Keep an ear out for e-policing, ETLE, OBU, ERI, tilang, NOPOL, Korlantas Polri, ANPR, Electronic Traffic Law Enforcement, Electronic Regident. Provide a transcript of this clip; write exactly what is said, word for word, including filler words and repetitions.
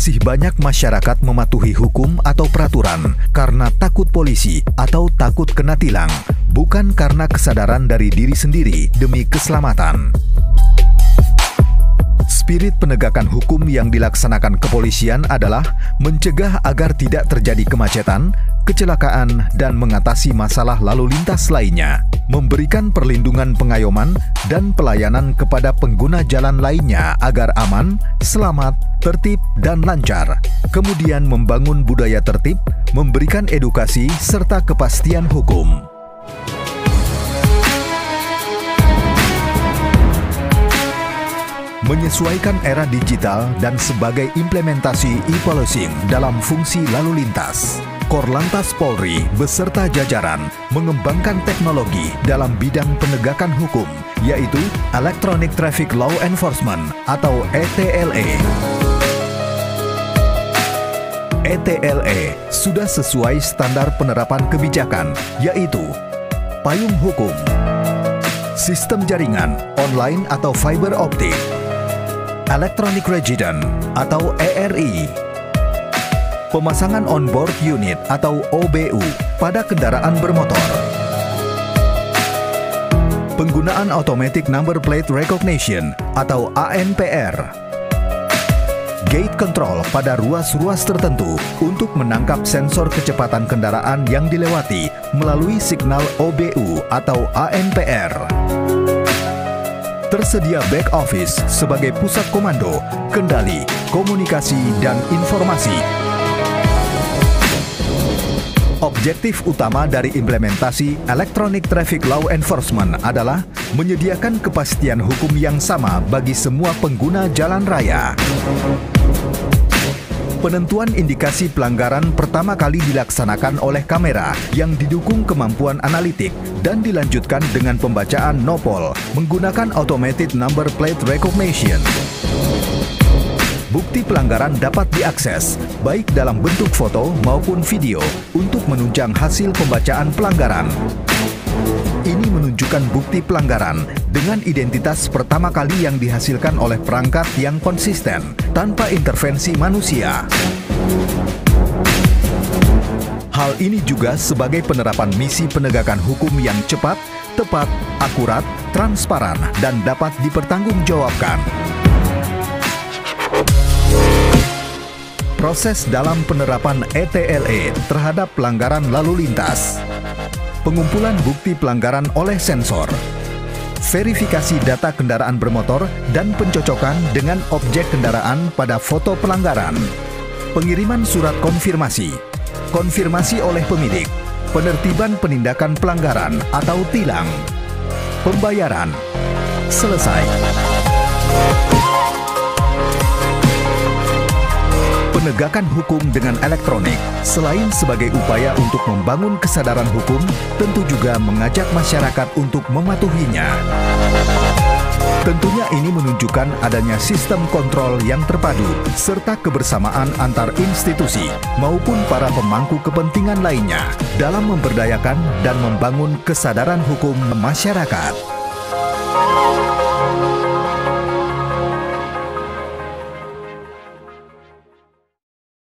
masih banyak masyarakat mematuhi hukum atau peraturan karena takut polisi atau takut kena tilang, bukan karena kesadaran dari diri sendiri demi keselamatan. Spirit penegakan hukum yang dilaksanakan kepolisian adalah mencegah agar tidak terjadi kemacetan, kecelakaan, dan mengatasi masalah lalu lintas lainnya, memberikan perlindungan pengayoman dan pelayanan kepada pengguna jalan lainnya agar aman, selamat, tertib, dan lancar, kemudian membangun budaya tertib, memberikan edukasi, serta kepastian hukum. Menyesuaikan era digital dan sebagai implementasi e-policing dalam fungsi lalu lintas, Korlantas Polri beserta jajaran mengembangkan teknologi dalam bidang penegakan hukum, yaitu Electronic Traffic Law Enforcement atau E T L E. E T L E sudah sesuai standar penerapan kebijakan, yaitu payung hukum, sistem jaringan online atau fiber optik, Electronic Regident atau E R I, pemasangan onboard unit atau O B U pada kendaraan bermotor, penggunaan automatic number plate recognition atau A N P R, gate control pada ruas-ruas tertentu untuk menangkap sensor kecepatan kendaraan yang dilewati melalui signal O B U atau A N P R. Tersedia back office sebagai pusat komando, kendali, komunikasi, dan informasi. Objektif utama dari implementasi Electronic Traffic Law Enforcement adalah menyediakan kepastian hukum yang sama bagi semua pengguna jalan raya. Penentuan indikasi pelanggaran pertama kali dilaksanakan oleh kamera yang didukung kemampuan analitik dan dilanjutkan dengan pembacaan NOPOL menggunakan automated number plate recognition. Bukti pelanggaran dapat diakses baik dalam bentuk foto maupun video untuk menunjang hasil pembacaan pelanggaran. Ini menunjukkan bukti pelanggaran dengan identitas pertama kali yang dihasilkan oleh perangkat yang konsisten tanpa intervensi manusia. Hal ini juga sebagai penerapan misi penegakan hukum yang cepat, tepat, akurat, transparan, dan dapat dipertanggungjawabkan. Proses dalam penerapan E T L E terhadap pelanggaran lalu lintas: pengumpulan bukti pelanggaran oleh sensor, verifikasi data kendaraan bermotor dan pencocokan dengan objek kendaraan pada foto pelanggaran, pengiriman surat konfirmasi, konfirmasi oleh pemilik, penertiban penindakan pelanggaran atau tilang, pembayaran. Selesai. Penegakan hukum dengan elektronik, selain sebagai upaya untuk membangun kesadaran hukum, tentu juga mengajak masyarakat untuk mematuhinya. Tentunya ini menunjukkan adanya sistem kontrol yang terpadu, serta kebersamaan antar institusi maupun para pemangku kepentingan lainnya dalam memberdayakan dan membangun kesadaran hukum masyarakat.